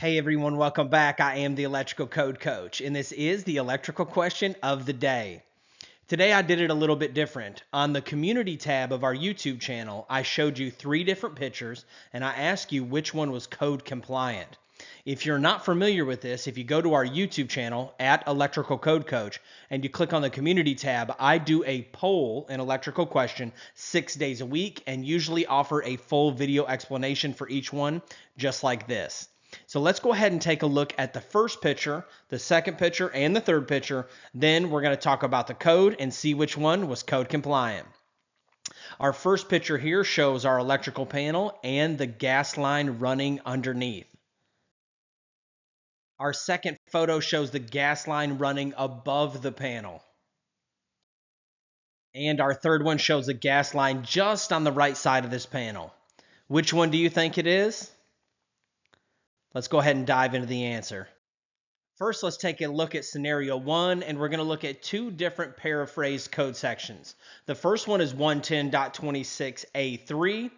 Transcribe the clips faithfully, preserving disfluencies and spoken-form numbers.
Hey everyone, welcome back. I am the Electrical Code Coach, and this is the electrical question of the day. Today I did it a little bit different. On the community tab of our YouTube channel, I showed you three different pictures, and I asked you which one was code compliant. If you're not familiar with this, if you go to our YouTube channel at Electrical Code Coach and you click on the community tab, I do a poll, an electrical question, six days a week and usually offer a full video explanation for each one, just like this. So let's go ahead and take a look at the first picture, the second picture, and the third picture. Then we're going to talk about the code and see which one was code compliant. Our first picture here shows our electrical panel and the gas line running underneath. Our second photo shows the gas line running above the panel. And our third one shows the gas line just on the right side of this panel. Which one do you think it is? Let's go ahead and dive into the answer. First, let's take a look at scenario one, and we're going to look at two different paraphrased code sections. The first one is one ten point twenty-six A three,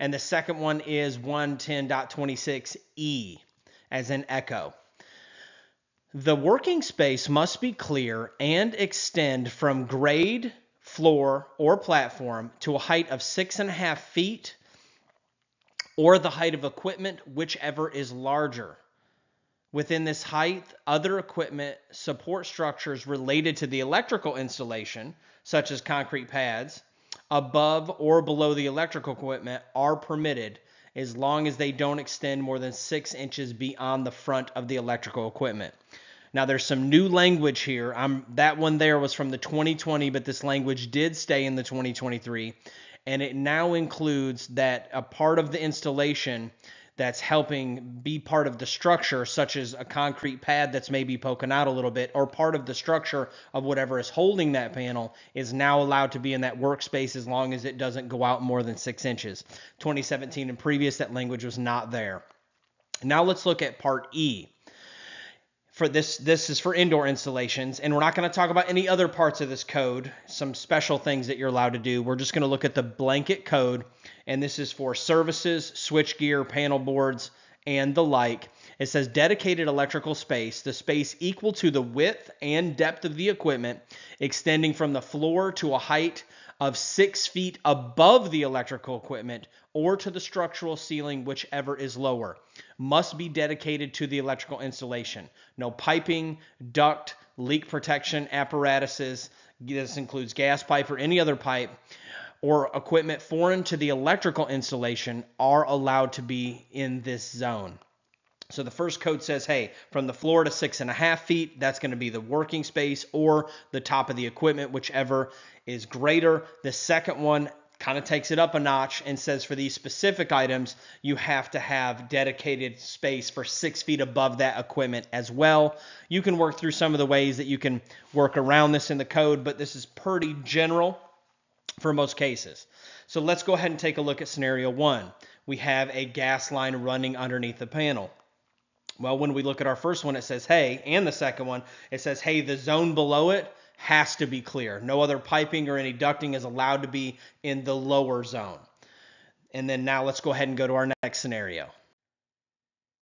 and the second one is one ten point twenty-six E, as in echo. The working space must be clear and extend from grade, floor, or platform to a height of six and a half feet or the height of equipment, whichever is larger. Within this height, other equipment, support structures related to the electrical installation, such as concrete pads, above or below the electrical equipment are permitted as long as they don't extend more than six inches beyond the front of the electrical equipment. Now there's some new language here. I'm, that one there was from the twenty twenty, but this language did stay in the twenty twenty-three. And it now includes that a part of the installation that's helping be part of the structure, such as a concrete pad that's maybe poking out a little bit, or part of the structure of whatever is holding that panel, is now allowed to be in that workspace as long as it doesn't go out more than six inches. twenty seventeen and previous, that language was not there. Now let's look at part E. For this, this is for indoor installations, and we're not going to talk about any other parts of this code, some special things that you're allowed to do. We're just going to look at the blanket code, and this is for services, switchgear, panel boards, and the like. It says dedicated electrical space, the space equal to the width and depth of the equipment, extending from the floor to a height of six feet above the electrical equipment or to the structural ceiling, whichever is lower, must be dedicated to the electrical installation. No piping, duct, leak protection apparatuses, this includes gas pipe or any other pipe, or equipment foreign to the electrical installation are allowed to be in this zone. So the first code says, hey, from the floor to six and a half feet, that's going to be the working space or the top of the equipment, whichever is greater. The second one kind of takes it up a notch and says for these specific items, you have to have dedicated space for six feet above that equipment as well. You can work through some of the ways that you can work around this in the code, but this is pretty general for most cases. So let's go ahead and take a look at scenario one. We have a gas line running underneath the panel. Well, when we look at our first one, it says, hey, and the second one, it says, hey, the zone below it has to be clear. No other piping or any ducting is allowed to be in the lower zone. And then now let's go ahead and go to our next scenario.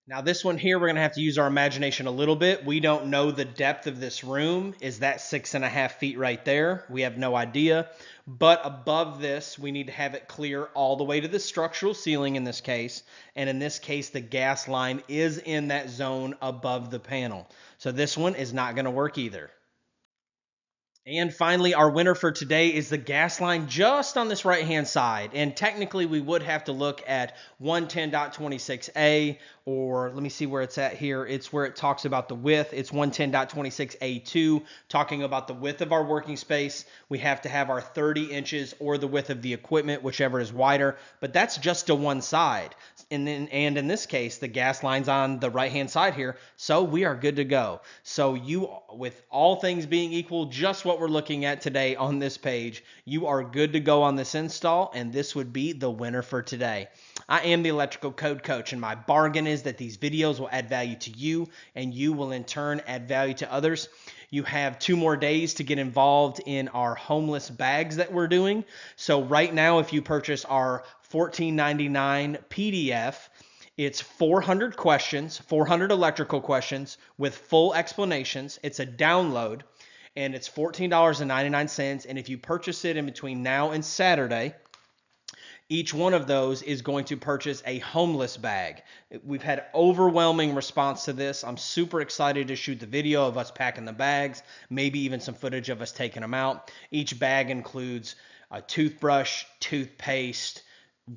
Now this one here, we're going to have to use our imagination a little bit. We don't know the depth of this room. Is that six and a half feet right there? We have no idea. But above this, we need to have it clear all the way to the structural ceiling in this case. And in this case, the gas line is in that zone above the panel. So this one is not going to work either. And finally, our winner for today is the gas line just on this right-hand side. And technically, we would have to look at one ten point twenty-six A, or let me see where it's at here. It's where it talks about the width. It's one ten point twenty-six A two, talking about the width of our working space. We have to have our thirty inches or the width of the equipment, whichever is wider. But that's just to one side. And, then, and in this case, the gas line's on the right-hand side here, so we are good to go. So you, with all things being equal, just what we're looking at today on this page, you are good to go on this install, and this would be the winner for today. I am the Electrical Code Coach, and my bargain is that these videos will add value to you, and you will in turn add value to others. You have two more days to get involved in our homeless bags that we're doing. So right now, if you purchase our fourteen ninety-nine P D F, It's four hundred questions, four hundred electrical questions with full explanations. It's a download, and it's fourteen dollars and ninety-nine cents. And if you purchase it in between now and Saturday, each one of those is going to purchase a homeless bag. We've had overwhelming response to this. I'm super excited to shoot the video of us packing the bags, maybe even some footage of us taking them out. Each bag includes a toothbrush, toothpaste,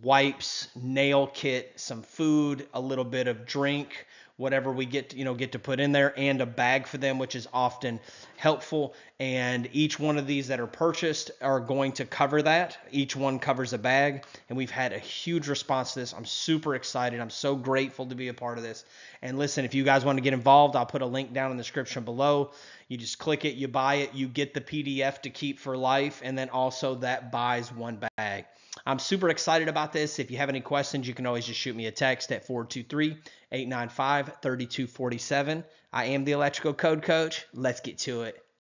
wipes, nail kit, some food, a little bit of drink, whatever we get to, you know, get to put in there, and a bag for them, which is often helpful. And each one of these that are purchased are going to cover that. Each one covers a bag, and we've had a huge response to this. I'm super excited. I'm so grateful to be a part of this. And listen, if you guys want to get involved, I'll put a link down in the description below. You just click it, you buy it, you get the P D F to keep for life, and then also that buys one bag. I'm super excited about this. If you have any questions, you can always just shoot me a text at four two three, eight nine five, three two four seven. I am the Electrical Code Coach. Let's get to it.